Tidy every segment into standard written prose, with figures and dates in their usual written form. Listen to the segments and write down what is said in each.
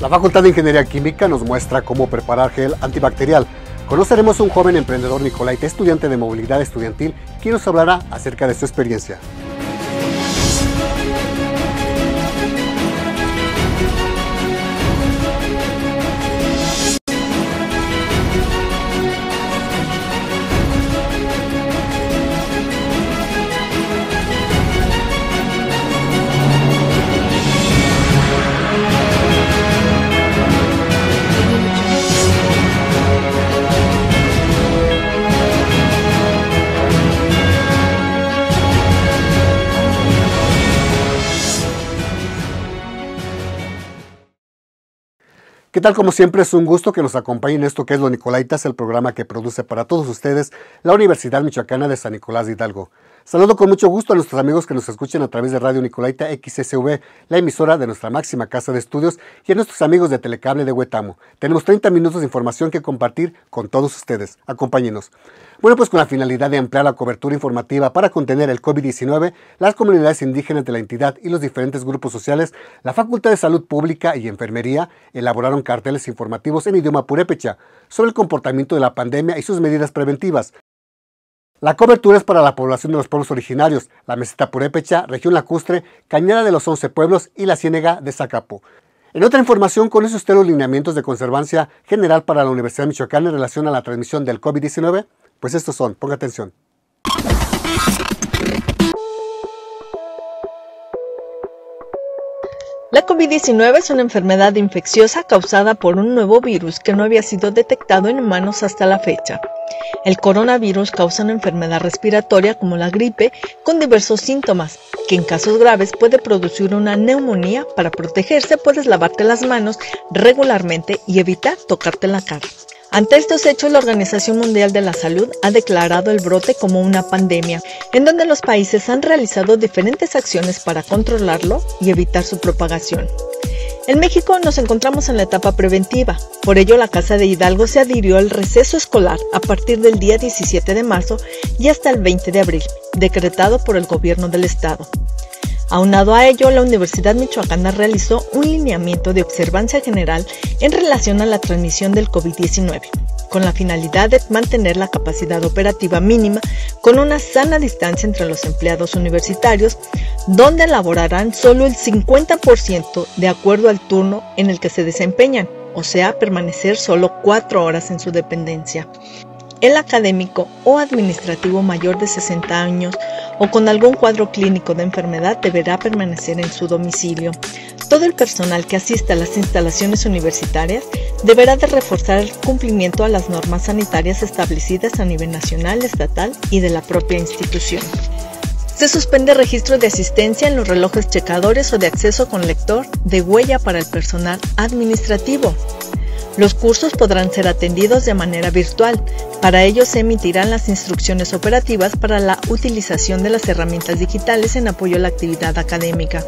La Facultad de Ingeniería Química nos muestra cómo preparar gel antibacterial. Conoceremos a un joven emprendedor nicolaita, estudiante de movilidad estudiantil, quien nos hablará acerca de su experiencia. ¿Qué tal? Como siempre es un gusto que nos acompañen en esto que es Los Nicolaitas, el programa que produce para todos ustedes la Universidad Michoacana de San Nicolás de Hidalgo. Saludo con mucho gusto a nuestros amigos que nos escuchan a través de Radio Nicolaita XCV, la emisora de nuestra máxima casa de estudios, y a nuestros amigos de Telecable de Huetamo. Tenemos 30 minutos de información que compartir con todos ustedes. Acompáñenos. Bueno, pues con la finalidad de ampliar la cobertura informativa para contener el COVID-19, las comunidades indígenas de la entidad y los diferentes grupos sociales, la Facultad de Salud Pública y Enfermería elaboraron carteles informativos en idioma purépecha sobre el comportamiento de la pandemia y sus medidas preventivas. La cobertura es para la población de los pueblos originarios, la Meseta Purépecha, Región Lacustre, Cañada de los 11 Pueblos y la Ciénega de Zacapo. En otra información, conoce usted los lineamientos de conservancia general para la Universidad Michoacana en relación a la transmisión del COVID-19. Pues estos son, ponga atención. La COVID-19 es una enfermedad infecciosa causada por un nuevo virus que no había sido detectado en humanos hasta la fecha. El coronavirus causa una enfermedad respiratoria como la gripe con diversos síntomas, que en casos graves puede producir una neumonía. Para protegerse puedes lavarte las manos regularmente y evitar tocarte la cara. Ante estos hechos, la Organización Mundial de la Salud ha declarado el brote como una pandemia, en donde los países han realizado diferentes acciones para controlarlo y evitar su propagación. En México nos encontramos en la etapa preventiva, por ello la Casa de Hidalgo se adhirió al receso escolar a partir del día 17 de marzo y hasta el 20 de abril, decretado por el gobierno del estado. Aunado a ello, la Universidad Michoacana realizó un lineamiento de observancia general en relación a la transmisión del COVID-19, con la finalidad de mantener la capacidad operativa mínima con una sana distancia entre los empleados universitarios, donde laborarán solo el 50% de acuerdo al turno en el que se desempeñan, o sea, permanecer solo 4 horas en su dependencia. El académico o administrativo mayor de 60 años o con algún cuadro clínico de enfermedad deberá permanecer en su domicilio. Todo el personal que asista a las instalaciones universitarias deberá de reforzar el cumplimiento a las normas sanitarias establecidas a nivel nacional, estatal y de la propia institución. Se suspende registro de asistencia en los relojes checadores o de acceso con lector de huella para el personal administrativo. Los cursos podrán ser atendidos de manera virtual. Para ello se emitirán las instrucciones operativas para la utilización de las herramientas digitales en apoyo a la actividad académica.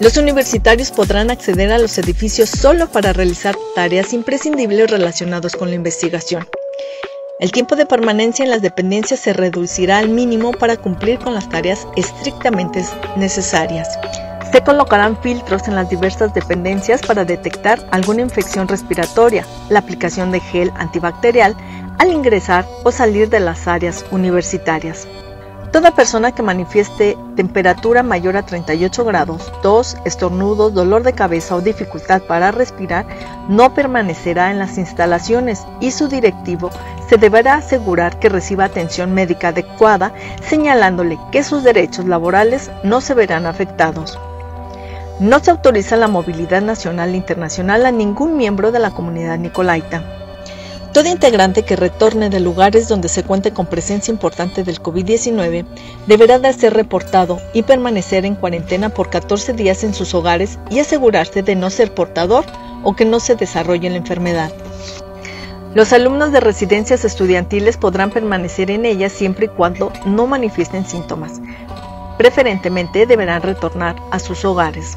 Los universitarios podrán acceder a los edificios solo para realizar tareas imprescindibles relacionadas con la investigación. El tiempo de permanencia en las dependencias se reducirá al mínimo para cumplir con las tareas estrictamente necesarias. Se colocarán filtros en las diversas dependencias para detectar alguna infección respiratoria, la aplicación de gel antibacterial al ingresar o salir de las áreas universitarias. Toda persona que manifieste temperatura mayor a 38 grados, tos, estornudos, dolor de cabeza o dificultad para respirar no permanecerá en las instalaciones y su directivo se deberá asegurar que reciba atención médica adecuada, señalándole que sus derechos laborales no se verán afectados. No se autoriza la movilidad nacional e internacional a ningún miembro de la comunidad nicolaita. Todo integrante que retorne de lugares donde se cuente con presencia importante del COVID-19 deberá de ser reportado y permanecer en cuarentena por 14 días en sus hogares y asegurarse de no ser portador o que no se desarrolle la enfermedad. Los alumnos de residencias estudiantiles podrán permanecer en ellas siempre y cuando no manifiesten síntomas. Preferentemente deberán retornar a sus hogares.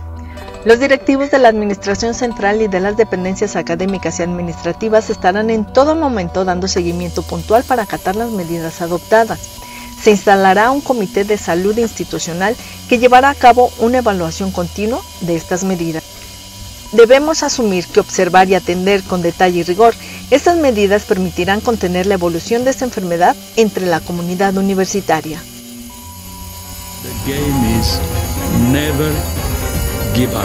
Los directivos de la Administración Central y de las dependencias académicas y administrativas estarán en todo momento dando seguimiento puntual para acatar las medidas adoptadas. Se instalará un comité de salud institucional que llevará a cabo una evaluación continua de estas medidas. Debemos asumir que observar y atender con detalle y rigor estas medidas permitirán contener la evolución de esta enfermedad entre la comunidad universitaria. The game is never give up.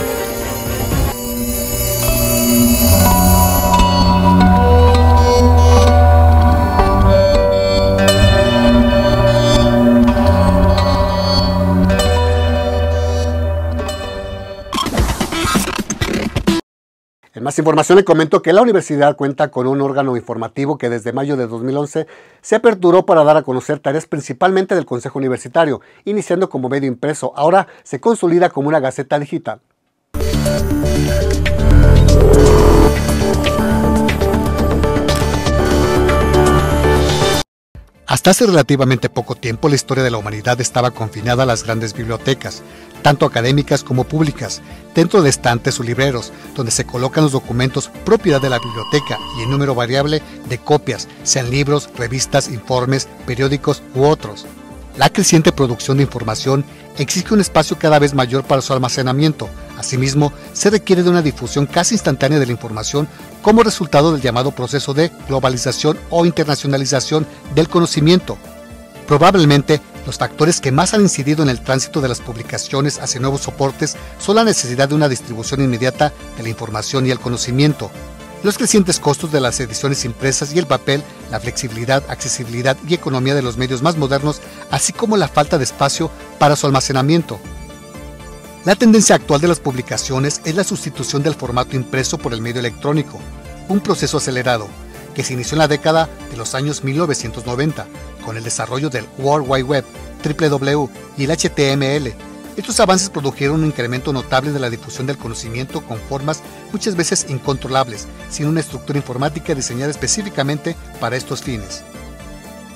En más información, le comento que la universidad cuenta con un órgano informativo que desde mayo de 2011 se aperturó para dar a conocer tareas principalmente del Consejo Universitario, iniciando como medio impreso. Ahora se consolida como una gaceta digital. Hasta hace relativamente poco tiempo, la historia de la humanidad estaba confinada a las grandes bibliotecas, tanto académicas como públicas, dentro de estantes o libreros, donde se colocan los documentos propiedad de la biblioteca y en número variable de copias, sean libros, revistas, informes, periódicos u otros. La creciente producción de información exige un espacio cada vez mayor para su almacenamiento. Asimismo, se requiere de una difusión casi instantánea de la información como resultado del llamado proceso de globalización o internacionalización del conocimiento. Probablemente, los factores que más han incidido en el tránsito de las publicaciones hacia nuevos soportes son la necesidad de una distribución inmediata de la información y el conocimiento, los crecientes costos de las ediciones impresas y el papel, la flexibilidad, accesibilidad y economía de los medios más modernos, así como la falta de espacio para su almacenamiento. La tendencia actual de las publicaciones es la sustitución del formato impreso por el medio electrónico, un proceso acelerado que se inició en la década de los años 1990 con el desarrollo del World Wide Web, WWW y el HTML. Estos avances produjeron un incremento notable de la difusión del conocimiento con formas muchas veces incontrolables, sin una estructura informática diseñada específicamente para estos fines.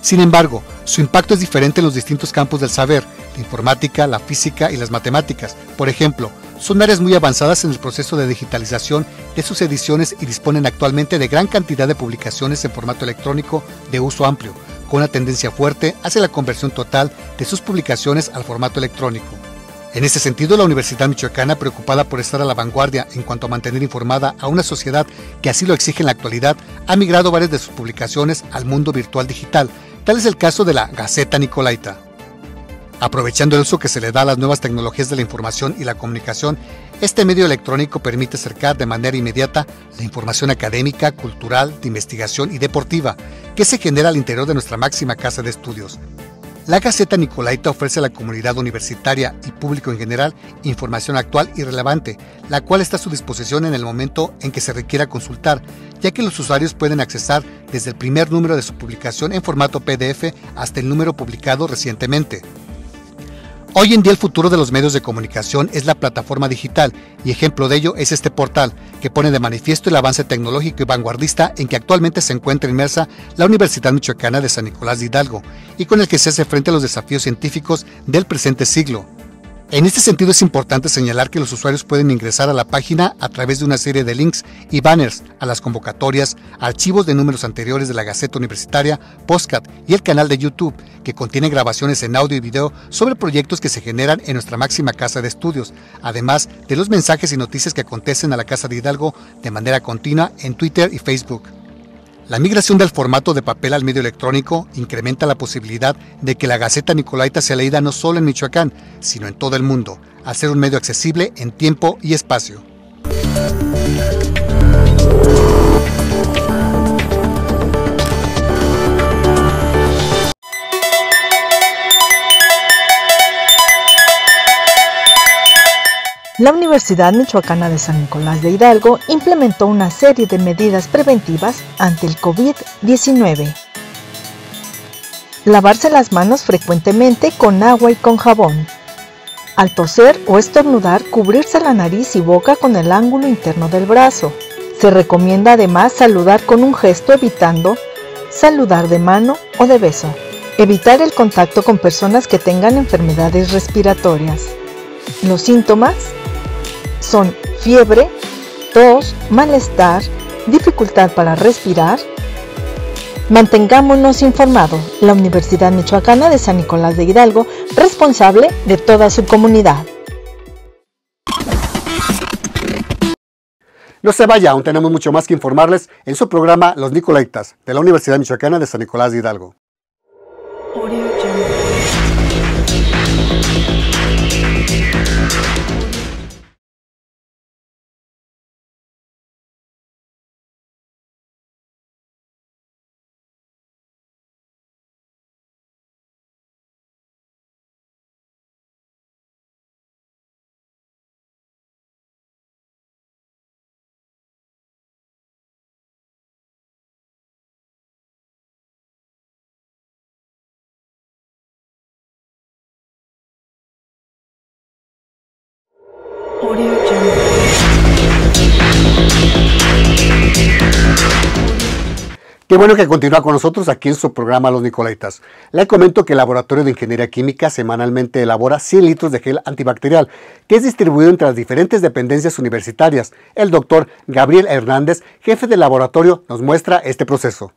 Sin embargo, su impacto es diferente en los distintos campos del saber, la informática, la física y las matemáticas, por ejemplo, son áreas muy avanzadas en el proceso de digitalización de sus ediciones y disponen actualmente de gran cantidad de publicaciones en formato electrónico de uso amplio, con una tendencia fuerte hacia la conversión total de sus publicaciones al formato electrónico. En ese sentido, la Universidad Michoacana, preocupada por estar a la vanguardia en cuanto a mantener informada a una sociedad que así lo exige en la actualidad, ha migrado varias de sus publicaciones al mundo virtual digital. Tal es el caso de la Gaceta Nicolaita. Aprovechando el uso que se le da a las nuevas tecnologías de la información y la comunicación, este medio electrónico permite acercar de manera inmediata la información académica, cultural, de investigación y deportiva que se genera al interior de nuestra máxima casa de estudios. La Gaceta Nicolaita ofrece a la comunidad universitaria y público en general información actual y relevante, la cual está a su disposición en el momento en que se requiera consultar, ya que los usuarios pueden accesar desde el primer número de su publicación en formato PDF hasta el número publicado recientemente. Hoy en día el futuro de los medios de comunicación es la plataforma digital, y ejemplo de ello es este portal, que pone de manifiesto el avance tecnológico y vanguardista en que actualmente se encuentra inmersa la Universidad Michoacana de San Nicolás de Hidalgo y con el que se hace frente a los desafíos científicos del presente siglo. En este sentido es importante señalar que los usuarios pueden ingresar a la página a través de una serie de links y banners a las convocatorias, archivos de números anteriores de la Gaceta Universitaria, podcast y el canal de YouTube, que contiene grabaciones en audio y video sobre proyectos que se generan en nuestra máxima casa de estudios, además de los mensajes y noticias que acontecen a la Casa de Hidalgo de manera continua en Twitter y Facebook. La migración del formato de papel al medio electrónico incrementa la posibilidad de que la Gaceta Nicolaita sea leída no solo en Michoacán, sino en todo el mundo, al ser un medio accesible en tiempo y espacio. La Universidad Michoacana de San Nicolás de Hidalgo implementó una serie de medidas preventivas ante el COVID-19. Lavarse las manos frecuentemente con agua y con jabón. Al toser o estornudar, cubrirse la nariz y boca con el ángulo interno del brazo. Se recomienda además saludar con un gesto, evitando saludar de mano o de beso. Evitar el contacto con personas que tengan enfermedades respiratorias. Los síntomas son fiebre, tos, malestar, dificultad para respirar. Mantengámonos informados. La Universidad Michoacana de San Nicolás de Hidalgo, responsable de toda su comunidad. No se vaya, aún tenemos mucho más que informarles en su programa Los Nicolaitas, de la Universidad Michoacana de San Nicolás de Hidalgo. Qué bueno que continúa con nosotros aquí en su programa Los Nicolaitas. Le comento que el Laboratorio de Ingeniería Química semanalmente elabora 100 litros de gel antibacterial, que es distribuido entre las diferentes dependencias universitarias. El doctor Gabriel Hernández, jefe del laboratorio, nos muestra este proceso.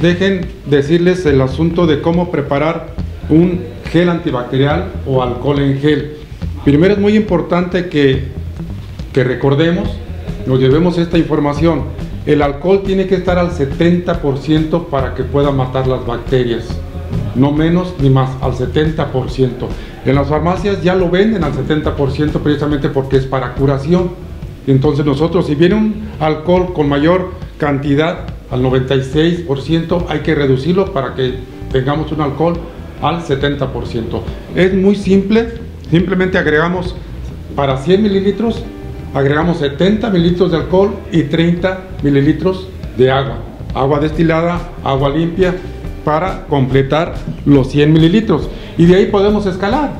Dejen decirles el asunto de cómo preparar un gel antibacterial o alcohol en gel. Primero es muy importante que recordemos, nos llevemos esta información. El alcohol tiene que estar al 70% para que pueda matar las bacterias. No menos ni más, al 70%. En las farmacias ya lo venden al 70% precisamente porque es para curación. Entonces nosotros, si viene un alcohol con mayor cantidad, al 96%, hay que reducirlo para que tengamos un alcohol al 70%. Es muy simple, simplemente agregamos para 100 mililitros, agregamos 70 mililitros de alcohol y 30 mililitros de agua. Agua destilada, agua limpia, para completar los 100 mililitros. Y de ahí podemos escalar.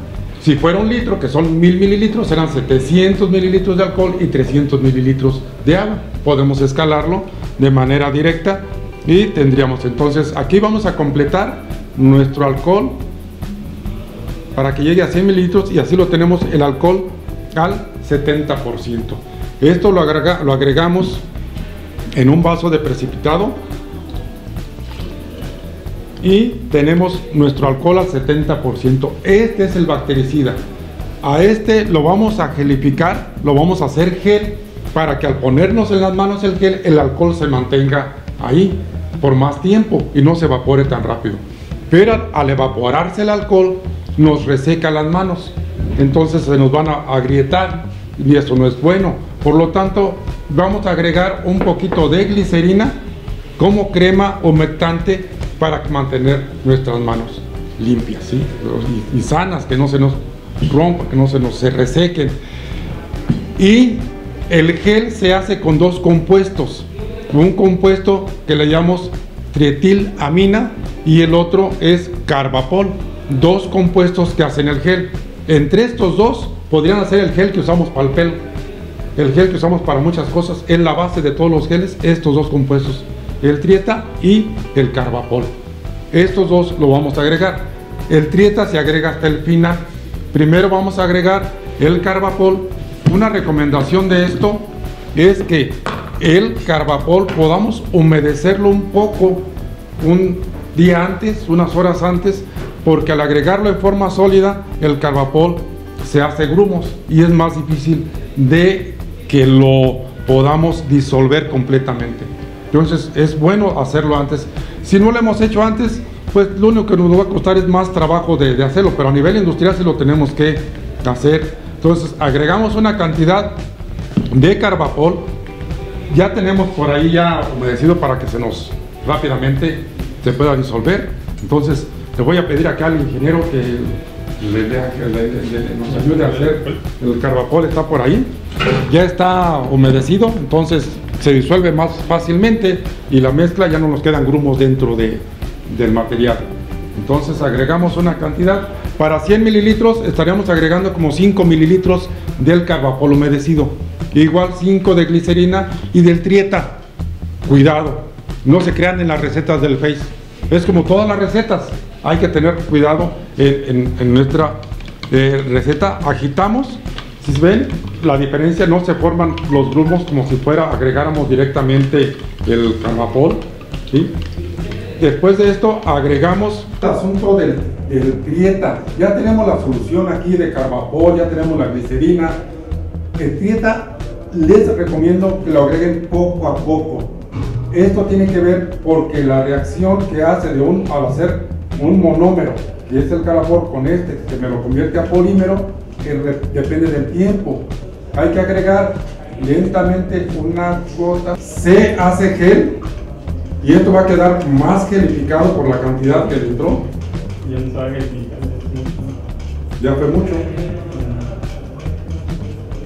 Si fuera un litro, que son 1000 mililitros, serán 700 mililitros de alcohol y 300 mililitros de agua. Podemos escalarlo de manera directa y tendríamos entonces, aquí vamos a completar nuestro alcohol para que llegue a 100 mililitros y así lo tenemos el alcohol al 70%. Esto lo agregamos en un vaso de precipitado y tenemos nuestro alcohol al 70%. Este es el bactericida. A este lo vamos a gelificar, lo vamos a hacer gel, para que al ponernos en las manos el gel, el alcohol se mantenga ahí por más tiempo y no se evapore tan rápido. Pero al evaporarse el alcohol, nos reseca las manos, entonces se nos van a agrietar y eso no es bueno. Por lo tanto, vamos a agregar un poquito de glicerina como crema humectante para mantener nuestras manos limpias, ¿sí? y sanas, que no se nos rompa, que no se resequen. Y el gel se hace con dos compuestos, un compuesto que le llamamos trietilamina y el otro es carbapol, dos compuestos que hacen el gel. Entre estos dos podrían hacer el gel que usamos para el pelo, el gel que usamos para muchas cosas, es la base de todos los geles, estos dos compuestos, el trieta y el carbapol. Estos dos lo vamos a agregar, el trieta se agrega hasta el final, primero vamos a agregar el carbapol. Una recomendación de esto es que el carbapol podamos humedecerlo un poco un día antes, unas horas antes, porque al agregarlo en forma sólida el carbapol se hace grumos y es más difícil de que lo podamos disolver completamente. Entonces es bueno hacerlo antes. Si no lo hemos hecho antes, pues lo único que nos va a costar es más trabajo de hacerlo, pero a nivel industrial sí lo tenemos que hacer. Entonces agregamos una cantidad de carbapol, ya tenemos por ahí ya humedecido para que se nos rápidamente se pueda disolver. Entonces le voy a pedir acá al ingeniero que nos ayude a hacer el carbapol. Está por ahí, ya está humedecido, entonces se disuelve más fácilmente y la mezcla ya no nos quedan grumos dentro del material. Entonces agregamos una cantidad, para 100 mililitros estaríamos agregando como 5 mililitros del carbapol humedecido, igual 5 de glicerina y del trieta. Cuidado, no se crean en las recetas del Face, es como todas las recetas, hay que tener cuidado en nuestra receta. Agitamos, Si ven la diferencia, no se forman los grumos como si fuera agregáramos directamente el carbapol, ¿sí? Después de esto agregamos el asunto del trieta. Ya tenemos la solución aquí de carbapol, ya tenemos la glicerina. El trieta les recomiendo que lo agreguen poco a poco. Esto tiene que ver porque la reacción que hace al hacer un monómero, que es el carbapol, con este, que me lo convierte a polímero, que depende del tiempo. Hay que agregar lentamente una gota. Se hace gel y esto va a quedar más gelificado por la cantidad que le entró. Ya fue mucho.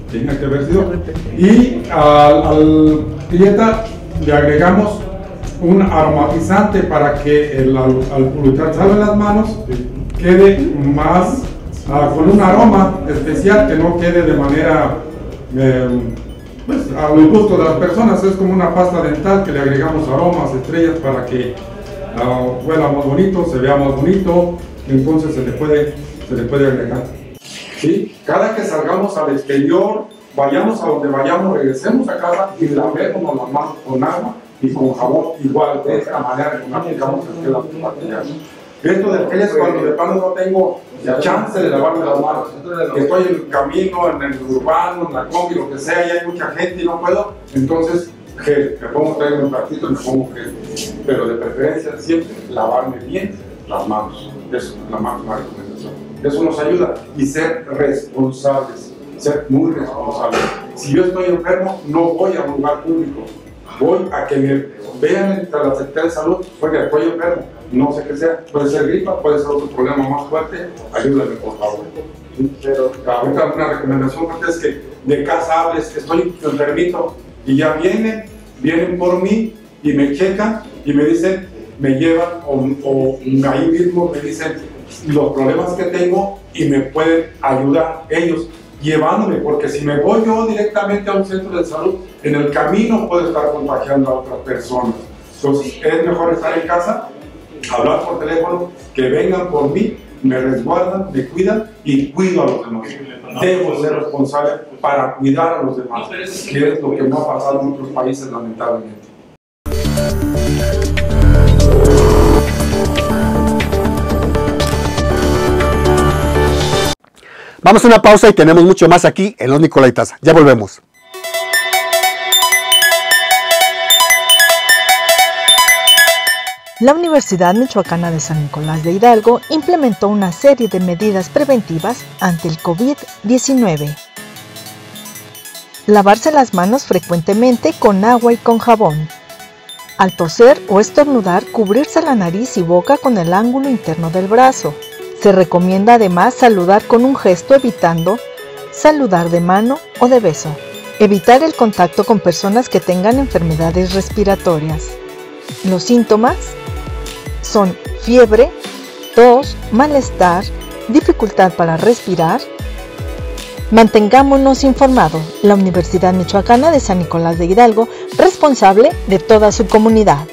Tiene que haber sido. Y al dieta le agregamos un aromatizante para que al pulverizarlo en las manos quede más con un aroma especial, que no quede de manera pues, al gusto de las personas. Es como una pasta dental que le agregamos aromas, estrellas, para que huela más bonito, se vea más bonito. Entonces se le puede agregar, ¿sí? Cada que salgamos al exterior, vayamos a donde vayamos, regresemos a casa y lavémonos las manos con agua y con jabón, igual, de esta manera que no aplicamos el material. Esto del gel es cuando de plano no tengo la chance de lavarme las manos. Estoy en el camino, en el urbano, en la combi, lo que sea, y hay mucha gente y no puedo. Entonces, gel, me pongo un ratito y me pongo gel. Pero de preferencia siempre lavarme bien las manos. Es la máxima recomendación. Eso nos ayuda. Y ser responsables, ser muy responsables. Si yo estoy enfermo, no voy a un lugar público. Voy a que me vean a la Secretaría de Salud, oiga, estoy enfermo. No sé qué sea, puede ser gripa, puede ser otro problema más fuerte, ayúdame por favor. Pero ahorita una recomendación es que de casa hables, que estoy enfermito, y ya vienen por mí y me checan y me dicen, me llevan o ahí mismo me dicen los problemas que tengo y me pueden ayudar ellos llevándome, porque si me voy yo directamente a un centro de salud, en el camino puedo estar contagiando a otras personas. Entonces es mejor estar en casa, hablar por teléfono, que vengan por mí, me resguardan, me cuidan y cuido a los demás. Debo ser responsable para cuidar a los demás, que es lo que no ha pasado en otros países, lamentablemente. Vamos a una pausa y tenemos mucho más aquí en Los Nicolaitas. Ya volvemos. La Universidad Michoacana de San Nicolás de Hidalgo implementó una serie de medidas preventivas ante el COVID-19. Lavarse las manos frecuentemente con agua y con jabón. Al toser o estornudar, cubrirse la nariz y boca con el ángulo interno del brazo. Se recomienda además saludar con un gesto, evitando saludar de mano o de beso. Evitar el contacto con personas que tengan enfermedades respiratorias. Los síntomas son fiebre, tos, malestar, dificultad para respirar. Mantengámonos informados. La Universidad Michoacana de San Nicolás de Hidalgo, responsable de toda su comunidad.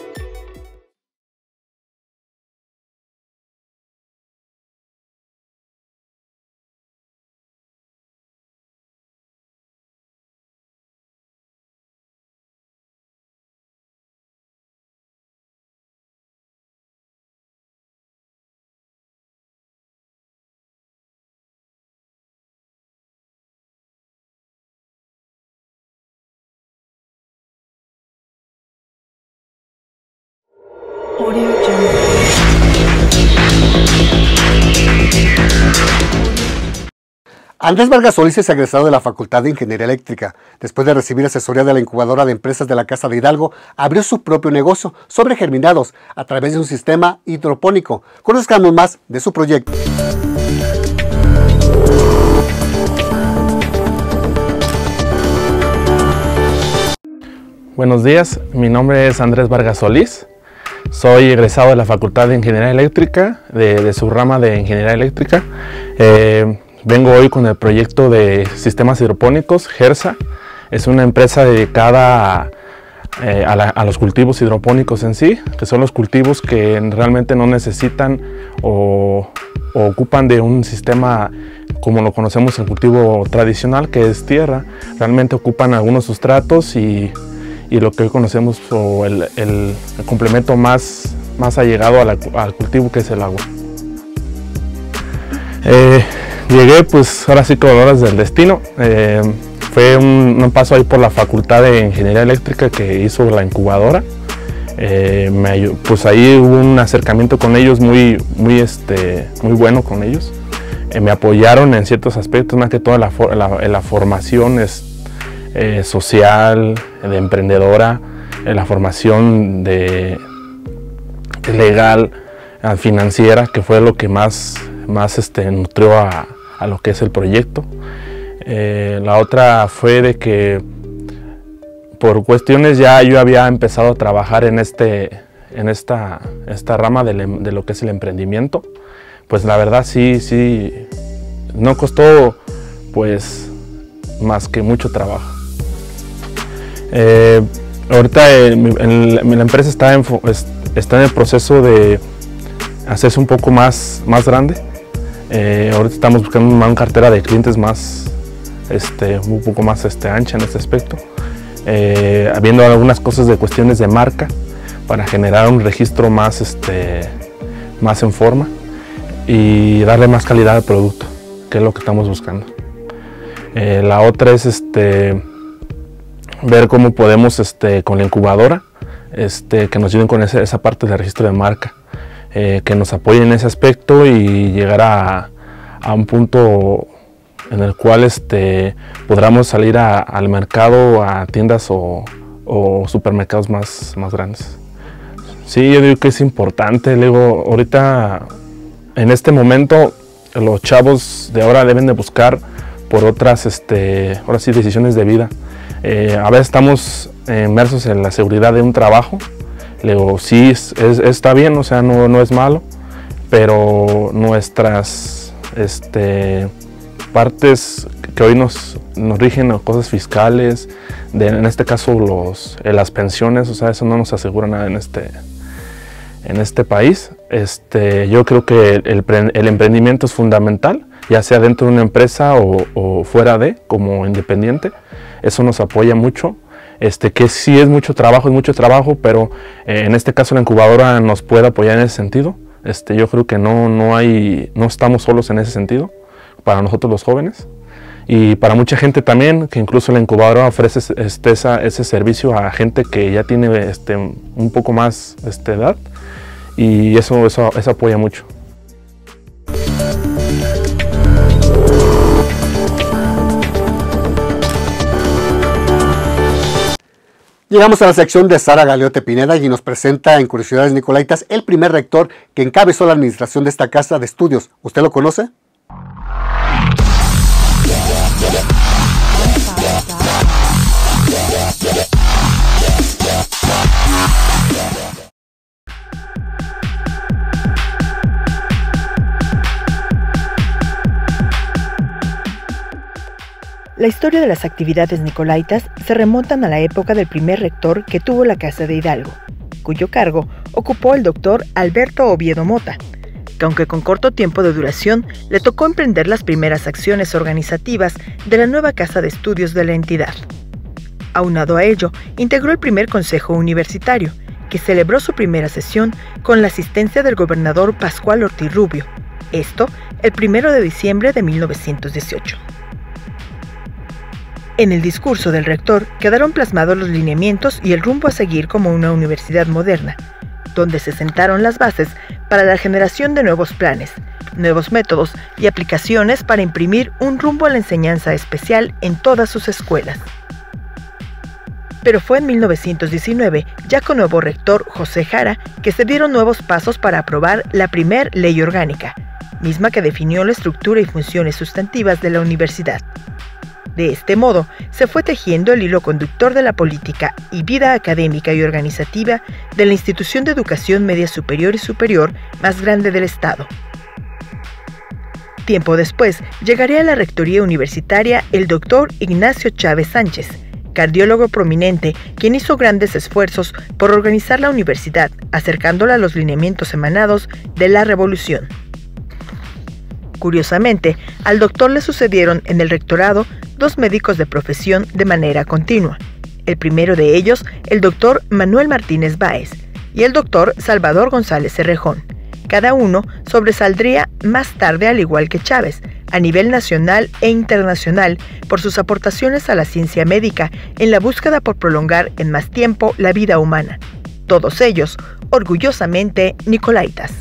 Andrés Vargas Solís es egresado de la Facultad de Ingeniería Eléctrica. Después de recibir asesoría de la incubadora de empresas de la Casa de Hidalgo, abrió su propio negocio sobre germinados a través de un sistema hidropónico. Conozcamos más de su proyecto. Buenos días, mi nombre es Andrés Vargas Solís. Soy egresado de la Facultad de Ingeniería Eléctrica, de su rama de Ingeniería Eléctrica. Vengo hoy con el proyecto de sistemas hidropónicos, Gersa. Es una empresa dedicada a los cultivos hidropónicos en sí, que son los cultivos que realmente no necesitan o ocupan de un sistema como lo conocemos en cultivo tradicional, que es tierra. Realmente ocupan algunos sustratos y lo que hoy conocemos, o el complemento más allegado al cultivo, que es el agua. Llegué pues ahora sí con horas del destino. Fue un paso ahí por la Facultad de Ingeniería Eléctrica que hizo la incubadora. Pues ahí hubo un acercamiento con ellos muy bueno con ellos. Me apoyaron en ciertos aspectos, más que todo la formación social, de emprendedora, la formación legal, financiera, que fue lo que más nutrió a lo que es el proyecto. La otra fue de que por cuestiones ya yo había empezado a trabajar en esta rama de lo que es el emprendimiento. Pues la verdad sí, no costó pues más que mucho trabajo. Ahorita la empresa está en el proceso de hacerse un poco más grande. Ahorita estamos buscando una cartera de clientes un poco más ancha en este aspecto, habiendo algunas cosas de cuestiones de marca para generar un registro más en forma y darle más calidad al producto, que es lo que estamos buscando. La otra es ver cómo podemos con la incubadora que nos ayuden con esa parte del registro de marca, que nos apoyen en ese aspecto y llegar a un punto en el cual podamos salir al mercado, a tiendas o supermercados más grandes. Sí, yo digo que es importante. Luego, ahorita, en este momento, los chavos de ahora deben de buscar por otras ahora sí, decisiones de vida. A veces estamos inmersos en la seguridad de un trabajo. Luego, sí, está bien, o sea, no es malo, pero nuestras partes que hoy nos rigen, cosas fiscales, en este caso las pensiones, o sea, eso no nos asegura nada en este país. Yo creo que el emprendimiento es fundamental, ya sea dentro de una empresa o fuera de, como independiente. Eso nos apoya mucho. Que sí es mucho trabajo, pero en este caso la incubadora nos puede apoyar en ese sentido. Yo creo que no estamos solos en ese sentido, para nosotros los jóvenes y para mucha gente también, que incluso la incubadora ofrece ese servicio a gente que ya tiene un poco más edad, y eso apoya mucho. Llegamos a la sección de Sara Galeote Pineda y nos presenta en Curiosidades Nicolaitas el primer rector que encabezó la administración de esta casa de estudios. ¿Usted lo conoce? La historia de las actividades nicolaitas se remontan a la época del primer rector que tuvo la Casa de Hidalgo, cuyo cargo ocupó el doctor Alberto Oviedo Mota, que aunque con corto tiempo de duración, le tocó emprender las primeras acciones organizativas de la nueva Casa de Estudios de la entidad. Aunado a ello, integró el primer Consejo Universitario, que celebró su primera sesión con la asistencia del gobernador Pascual Ortiz Rubio, esto el 1 de diciembre de 1918. En el discurso del rector quedaron plasmados los lineamientos y el rumbo a seguir como una universidad moderna, donde se sentaron las bases para la generación de nuevos planes, nuevos métodos y aplicaciones para imprimir un rumbo a la enseñanza especial en todas sus escuelas. Pero fue en 1919, ya con nuevo rector José Jara, que se dieron nuevos pasos para aprobar la primera ley orgánica, misma que definió la estructura y funciones sustantivas de la universidad. De este modo, se fue tejiendo el hilo conductor de la política y vida académica y organizativa de la institución de educación media superior y superior más grande del Estado. Tiempo después, llegaría a la rectoría universitaria el doctor Ignacio Chávez Sánchez, cardiólogo prominente, quien hizo grandes esfuerzos por organizar la universidad, acercándola a los lineamientos emanados de la revolución. Curiosamente, al doctor le sucedieron en el rectorado dos médicos de profesión de manera continua. El primero de ellos, el doctor Manuel Martínez Báez, y el doctor Salvador González Cerrejón. Cada uno sobresaldría más tarde, al igual que Chávez, a nivel nacional e internacional por sus aportaciones a la ciencia médica en la búsqueda por prolongar en más tiempo la vida humana. Todos ellos, orgullosamente nicolaitas.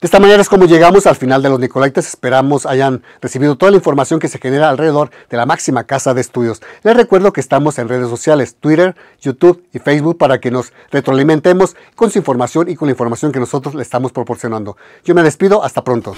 De esta manera es como llegamos al final de Los Nicolaitas. Esperamos hayan recibido toda la información que se genera alrededor de la máxima casa de estudios. Les recuerdo que estamos en redes sociales, Twitter, YouTube y Facebook, para que nos retroalimentemos con su información y con la información que nosotros le estamos proporcionando. Yo me despido, hasta pronto.